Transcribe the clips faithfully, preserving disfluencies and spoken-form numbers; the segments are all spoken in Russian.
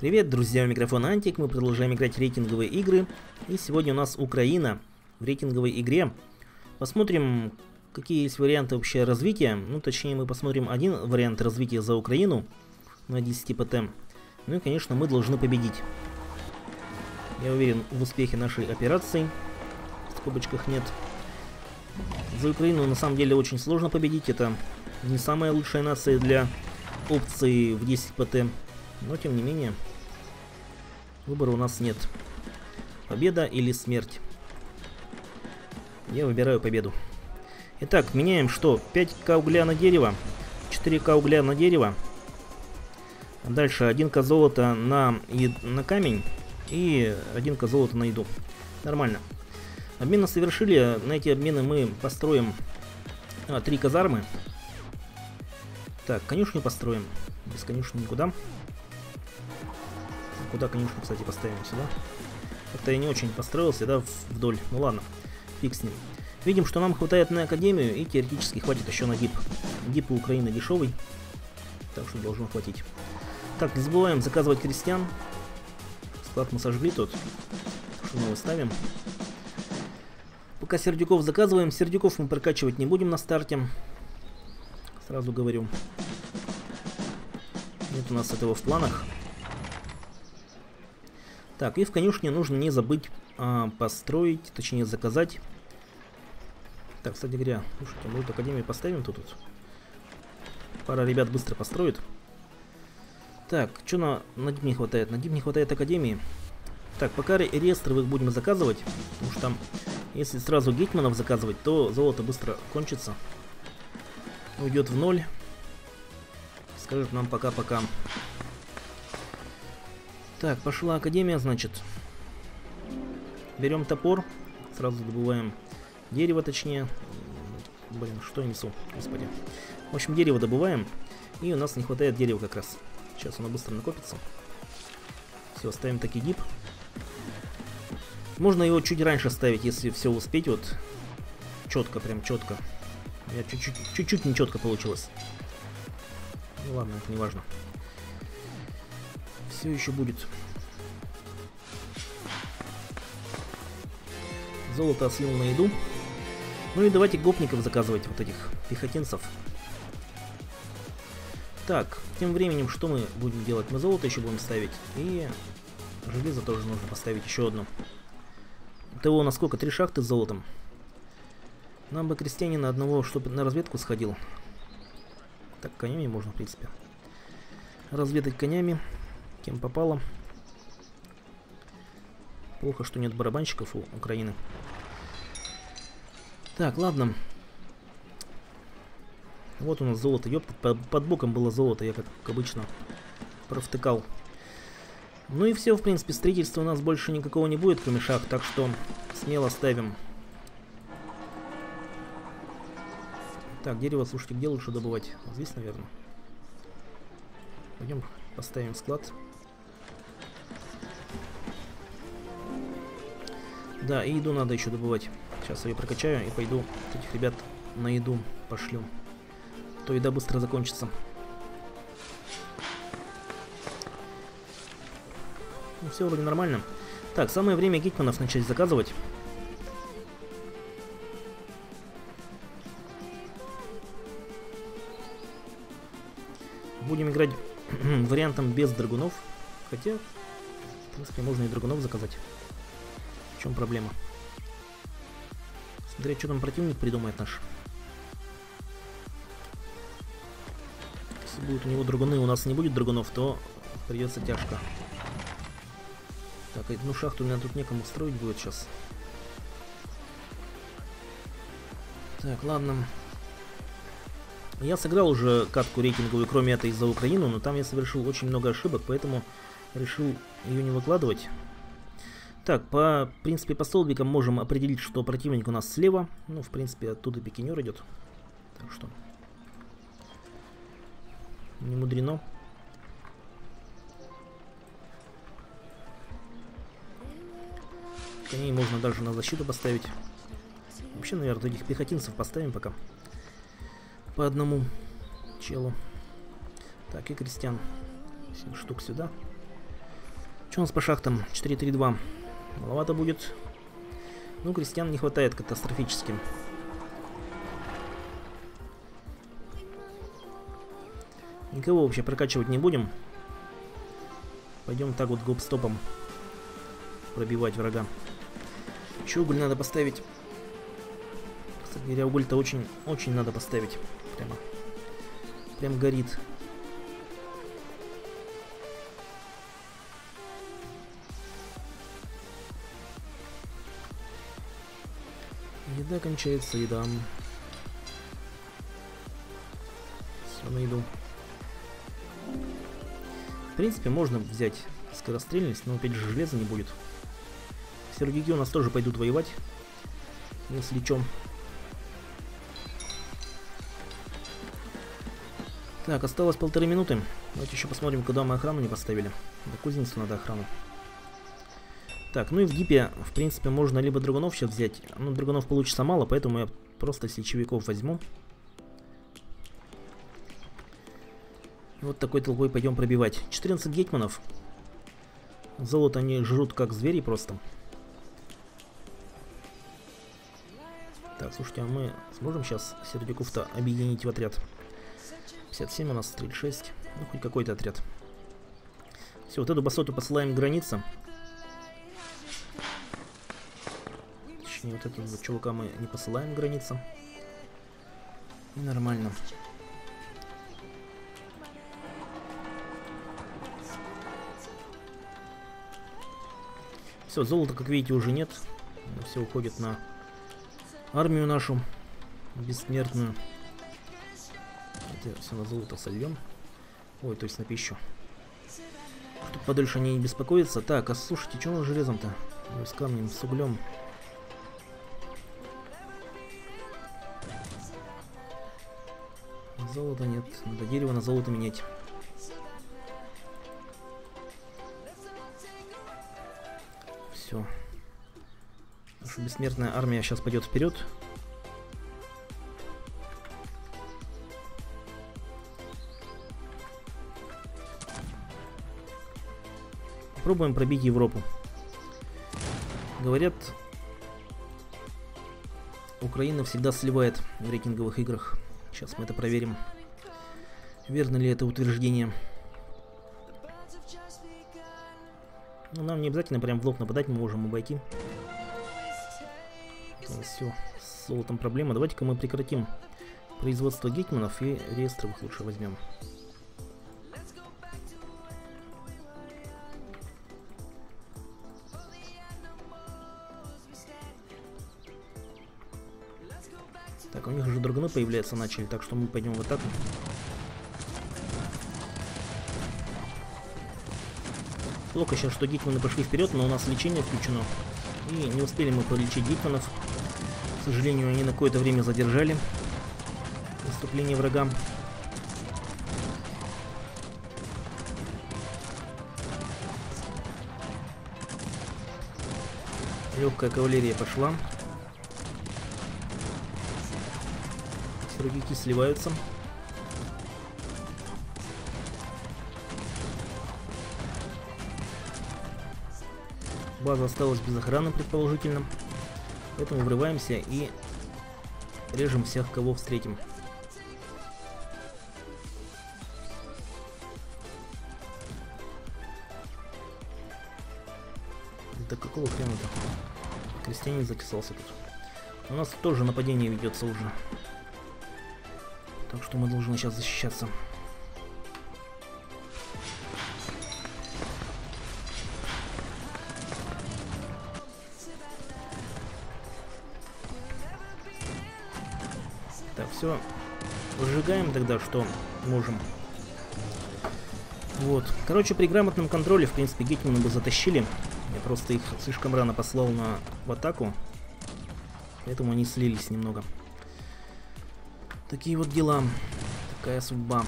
Привет, друзья, у микрофона Антик, мы продолжаем играть в рейтинговые игры. И сегодня у нас Украина в рейтинговой игре. Посмотрим, какие есть варианты вообще развития. Ну, точнее, мы посмотрим один вариант развития за Украину на десять пэ тэ. Ну и, конечно, мы должны победить. Я уверен в успехе нашей операции. В скобочках нет. За Украину на самом деле очень сложно победить. Это не самая лучшая нация для опции в десять пэ тэ. Но тем не менее, выбора у нас нет. Победа или смерть? Я выбираю победу. Итак, меняем что? пять ка угля на дерево, четыре ка угля на дерево. Дальше один ка золота на, на камень и один ка золота на еду. Нормально. Обмены совершили. На эти обмены мы построим а, три казармы. Так, конюшню построим. Без конюшни никуда. Куда конюшню, кстати, поставим? Сюда. Как-то я не очень построился, да, вдоль. Ну ладно, фиг с ним. Видим, что нам хватает на академию и теоретически хватит еще на дип. Дип у Украины дешевый, так что должно хватить. Так, не забываем заказывать крестьян. Склад мы сожгли тут. Что мы выставим? Пока Сердюков заказываем. Сердюков мы прокачивать не будем на старте. Сразу говорю. Нет у нас этого в планах. Так, и в конюшне нужно не забыть а, построить, точнее заказать. Так, кстати говоря, слушайте, мы вот академию поставим тут. тут. Пара ребят быстро построит. Так, что на, на дип не хватает? На дип не хватает академии. Так, пока реестровых будем заказывать, потому что там, если сразу гетманов заказывать, то золото быстро кончится. Уйдет в ноль. Скажет нам пока-пока. Так, пошла академия, значит. Берем топор. Сразу добываем дерево, точнее. Блин, что я несу? Господи. В общем, дерево добываем. И у нас не хватает дерева как раз. Сейчас оно быстро накопится. Все, ставим таки дип. Можно его чуть раньше ставить, если все успеть. Вот четко, прям четко. У меня чуть-чуть не четко получилось. Ну ладно, это не важно. Все еще будет. Золото слил на еду. Ну и давайте гопников заказывать, вот этих пехотинцев. Так, тем временем что мы будем делать? Мы золото еще будем ставить. И железо тоже нужно поставить еще одну. Того насколько? Три шахты с золотом. Нам бы крестьянина одного, чтобы на разведку сходил. Так, конями можно, в принципе. Разведать конями. Кем попало. Плохо, что нет барабанщиков у Украины. Так, ладно. Вот у нас золото. Ёпта, под, под боком было золото. Я, как обычно, провтыкал. Ну и все, в принципе, строительства у нас больше никакого не будет, кроме шахт. Так что смело ставим. Так, дерево, слушайте, где лучше добывать? Здесь, наверное. Пойдем поставим склад. Да, и еду надо еще добывать. Сейчас я ее прокачаю и пойду этих ребят на еду пошлю. То еда быстро закончится. Ну, все вроде нормально. Так, самое время гетманов начать заказывать. Будем играть вариантом без драгунов. Хотя, в принципе, можно и драгунов заказать. В чем проблема? Смотри, что там противник придумает наш. Если будут у него драгуны, у нас не будет драгунов, то придется тяжко. Так, одну шахту у меня тут некому строить будет сейчас. Так, ладно. Я сыграл уже катку рейтинговую, кроме этой за Украину, но там я совершил очень много ошибок, поэтому решил ее не выкладывать. Так, по, в принципе, по столбикам можем определить, что противник у нас слева. Ну, в принципе, оттуда пикинер идет. Так что не мудрено. Коней можно даже на защиту поставить. Вообще, наверное, этих пехотинцев поставим пока. По одному челу. Так, и крестьян. семь штук сюда. Что у нас по шахтам? четыре три два. Маловато будет. Ну, крестьян не хватает катастрофически. Никого вообще прокачивать не будем. Пойдем так вот гоп-стопом пробивать врага. Еще уголь надо поставить. Кстати говоря, уголь-то очень, очень надо поставить. Прямо. Прям горит. Еда кончается, еда. Все на еду. В принципе, можно взять скорострельность, но опять же железа не будет. Сердюки у нас тоже пойдут воевать, если чем. Так, осталось полторы минуты. Давайте еще посмотрим, куда мы охрану не поставили. Да, кузницу надо охрану. Так, ну и в гипе, в принципе, можно либо драгунов сейчас взять. Ну, драгунов получится мало, поэтому я просто сечевиков возьму. И вот такой толпой пойдем пробивать. четырнадцать гетманов. Золото они жрут как звери просто. Так, слушайте, а мы сможем сейчас Сердюков-то объединить в отряд? пятьдесят семь у нас, тридцать шесть. Ну, хоть какой-то отряд. Все, вот эту басоту посылаем к границе. Вот этого чувака мы не посылаем границам. И нормально. Все, золота, как видите, уже нет. Все уходит на армию нашу бессмертную. Это все на золото сольем. Ой, то есть на пищу. Чтобы подольше не беспокоиться. Так, а слушайте, что у нас железом-то? С камнем, с углем. Золота нет, надо дерево на золото менять. Все. Наша бессмертная армия сейчас пойдет вперед. Попробуем пробить Европу. Говорят, Украина всегда сливает в рейтинговых играх. Сейчас мы это проверим. Верно ли это утверждение? Ну, нам не обязательно прям в лоб нападать, мы можем обойти. Все, с золотом проблема. Давайте-ка мы прекратим производство гетманов и реестровых лучше возьмем. Так, у них уже драгуны появляются начали, так что мы пойдем в атаку. Плохо сейчас, что гетманы пошли вперед, но у нас лечение включено. И не успели мы полечить гетманов. К сожалению, они на какое-то время задержали наступление врага. Легкая кавалерия пошла. Другие сливаются. База осталась без охраны, предположительно. Поэтому врываемся и режем всех, кого встретим. Да какого хрена-то? Крестьянин закисался тут. У нас тоже нападение ведется уже. Так что мы должны сейчас защищаться. Так, все. Выжигаем тогда, что можем. Вот. Короче, при грамотном контроле, в принципе, гетманы бы затащили. Я просто их слишком рано послал на... в атаку. Поэтому они слились немного. Такие вот дела. Такая судьба.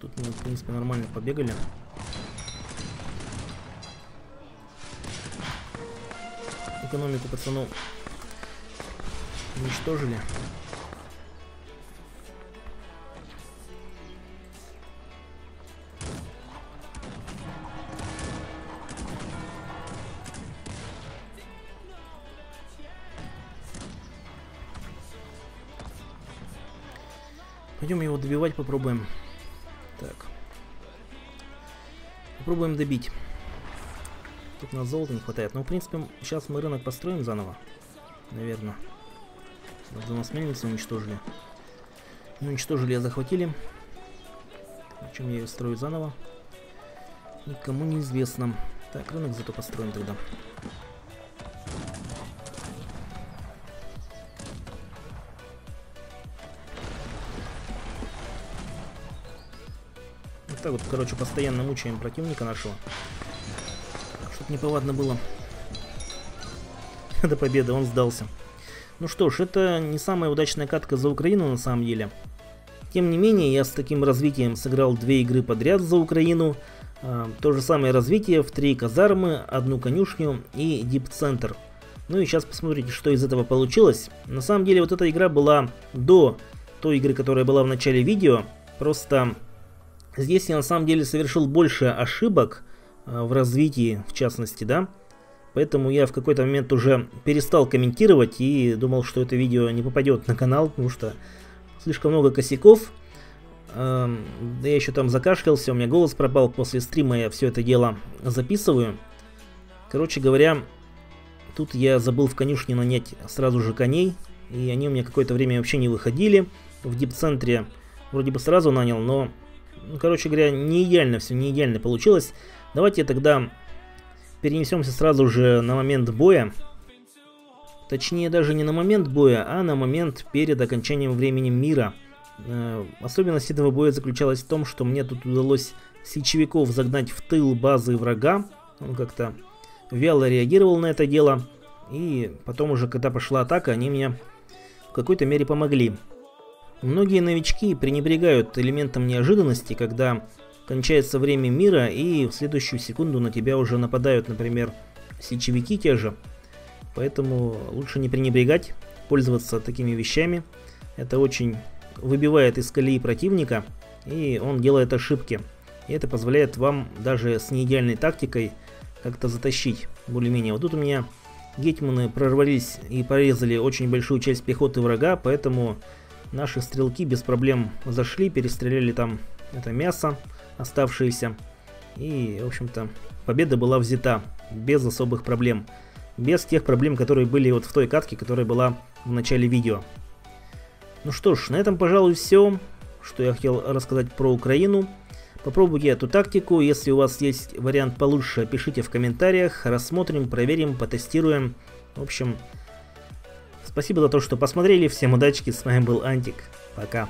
Тут мы, в принципе, нормально побегали. экономику пацанов уничтожили. Пойдем его добивать, попробуем. Так. Попробуем добить. Тут у нас золота не хватает. Но, в принципе, сейчас мы рынок построим заново. Наверное. Вот у нас мельницу уничтожили. Не уничтожили, а захватили. Причем я ее строю заново. Никому неизвестно. Так, рынок зато построим тогда. Так вот, короче, постоянно мучаем противника нашего, чтоб неповадно было. До победы он сдался. Ну что ж, это не самая удачная катка за Украину на самом деле. Тем не менее, я с таким развитием сыграл две игры подряд за Украину. То же самое развитие в три казармы, одну конюшню и дип-центр. Ну и сейчас посмотрите, что из этого получилось. На самом деле, вот эта игра была до той игры, которая была в начале видео. Просто... Здесь я на самом деле совершил больше ошибок э, в развитии, в частности, да. Поэтому я в какой-то момент уже перестал комментировать и думал, что это видео не попадет на канал, потому что слишком много косяков. Э, да я еще там закашлялся, у меня голос пропал, после стрима я все это дело записываю. Короче говоря, тут я забыл в конюшне нанять сразу же коней, и они у меня какое-то время вообще не выходили. В дип-центре вроде бы сразу нанял, но... Ну, короче говоря, не идеально все, не идеально получилось. Давайте тогда перенесемся сразу же на момент боя. Точнее, даже не на момент боя, а на момент перед окончанием времени мира. Э, особенность этого боя заключалась в том, что мне тут удалось сечевиков загнать в тыл базы врага. Он как-то вяло реагировал на это дело. И потом уже, когда пошла атака, они мне в какой-то мере помогли. Многие новички пренебрегают элементом неожиданности, когда кончается время мира и в следующую секунду на тебя уже нападают, например, сечевики те же. Поэтому лучше не пренебрегать, пользоваться такими вещами. Это очень выбивает из колеи противника, и он делает ошибки. И это позволяет вам даже с неидеальной тактикой как-то затащить более-менее. Вот тут у меня гетманы прорвались и порезали очень большую часть пехоты врага, поэтому... Наши стрелки без проблем зашли, перестреляли там это мясо оставшееся. И, в общем-то, победа была взята без особых проблем. Без тех проблем, которые были вот в той катке, которая была в начале видео. Ну что ж, на этом, пожалуй, все, что я хотел рассказать про Украину. Попробуйте эту тактику. Если у вас есть вариант получше, пишите в комментариях. Рассмотрим, проверим, потестируем. В общем... Спасибо за то, что посмотрели. Всем удачи. С вами был Антик. Пока.